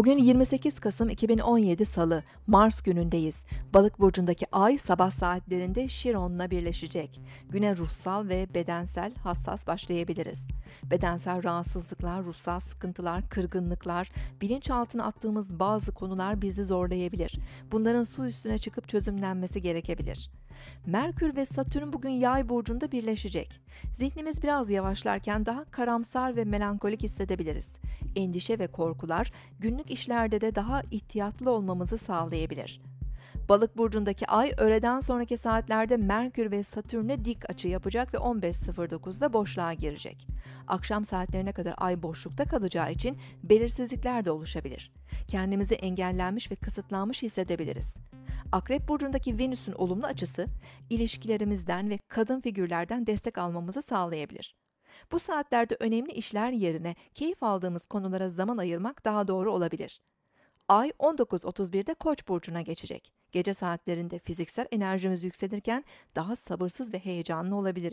Bugün 28 Kasım 2017 Salı, Mars günündeyiz. Balık burcundaki ay sabah saatlerinde Şiron'la birleşecek. Güne ruhsal ve bedensel hassas başlayabiliriz. Bedensel rahatsızlıklar, ruhsal sıkıntılar, kırgınlıklar, bilinçaltına attığımız bazı konular bizi zorlayabilir. Bunların su üstüne çıkıp çözümlenmesi gerekebilir. Merkür ve Satürn bugün Yay burcunda birleşecek. Zihnimiz biraz yavaşlarken daha karamsar ve melankolik hissedebiliriz. Endişe ve korkular günlük işlerde de daha ihtiyatlı olmamızı sağlayabilir. Balık burcundaki ay öğleden sonraki saatlerde Merkür ve Satürn'e dik açı yapacak ve 15.09'da boşluğa girecek. Akşam saatlerine kadar ay boşlukta kalacağı için belirsizlikler de oluşabilir. Kendimizi engellenmiş ve kısıtlanmış hissedebiliriz. Akrep burcundaki Venüs'ün olumlu açısı, ilişkilerimizden ve kadın figürlerden destek almamızı sağlayabilir. Bu saatlerde önemli işler yerine keyif aldığımız konulara zaman ayırmak daha doğru olabilir. Ay 19.31'de Koç burcuna geçecek. Gece saatlerinde fiziksel enerjimiz yükselirken daha sabırsız ve heyecanlı olabiliriz.